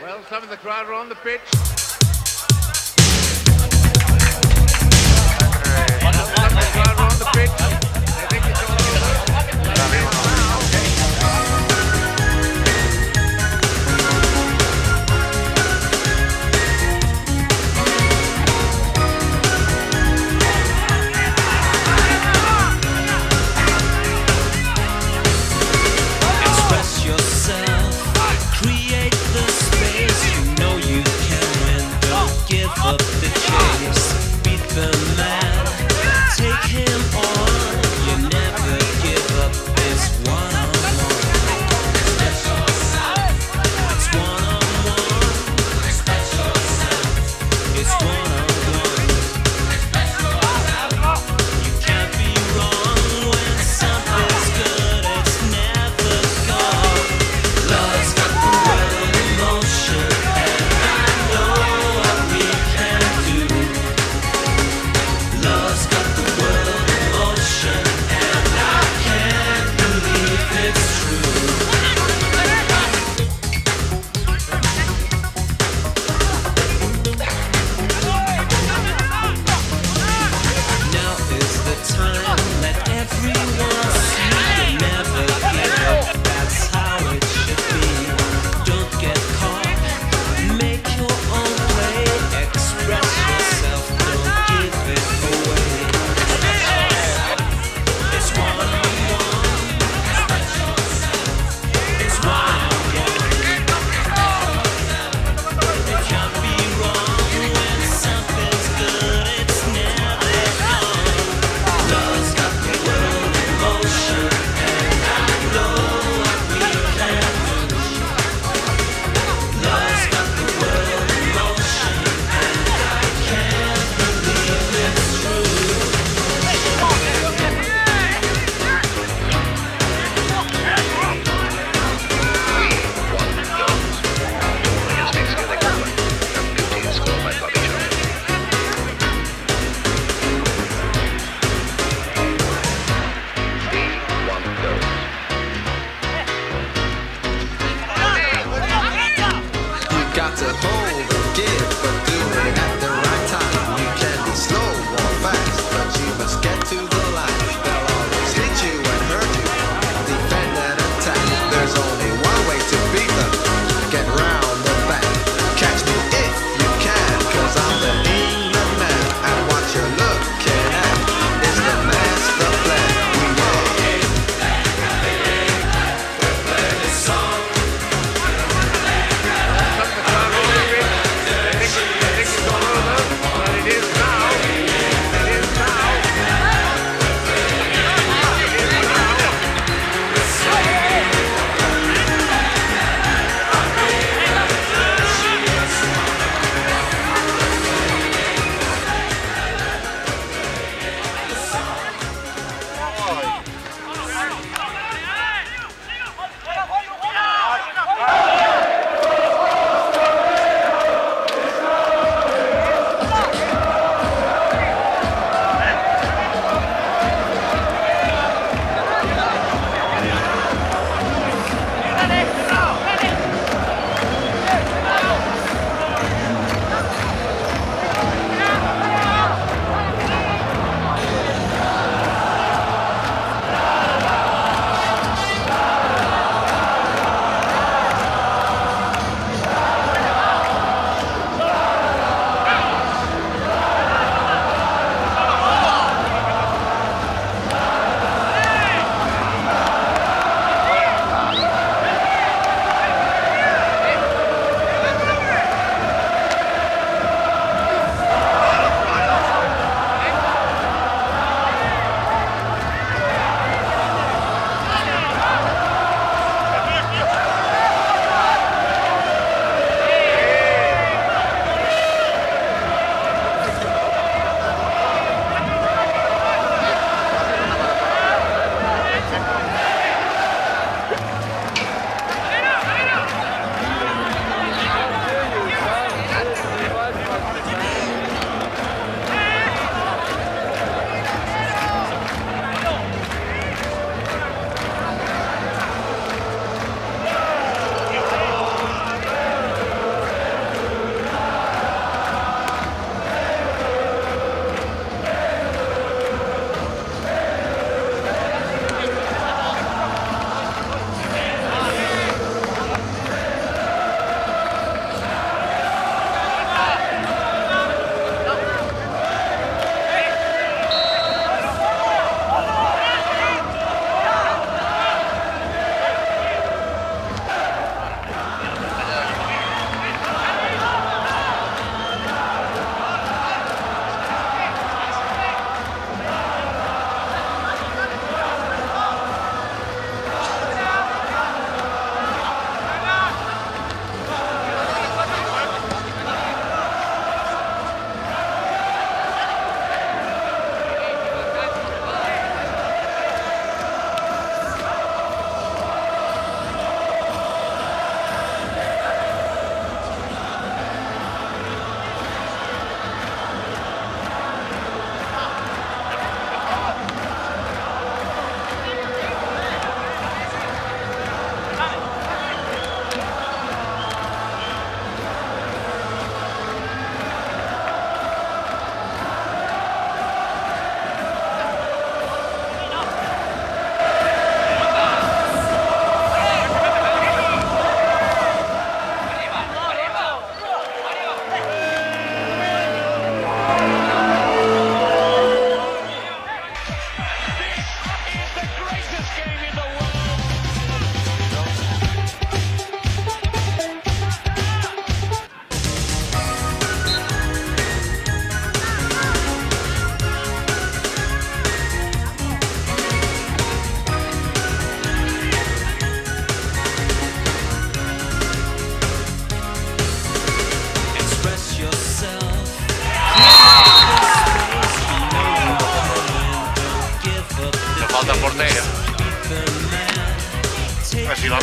Well, some of the crowd are on the pitch. I think it's all over. Express yourself. Create the space. You know you can win.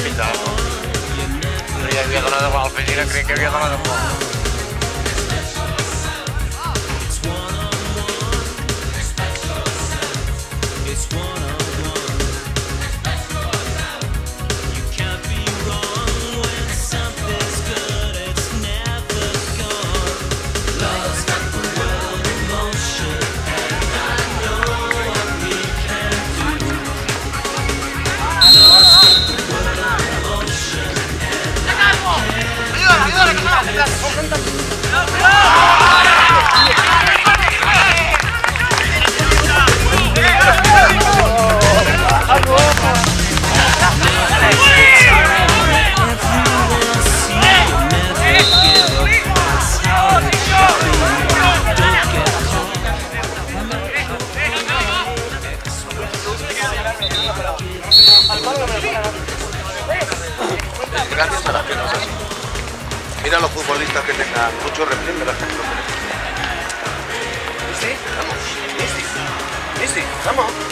hospital. No hi havia donat de mal, Fegina, crec que havia donat de mal. Gracias a las piernas así. Mira los futbolistas que tengan mucho repliegue, las piernas. ¿Sí? Vamos. Sí, vamos.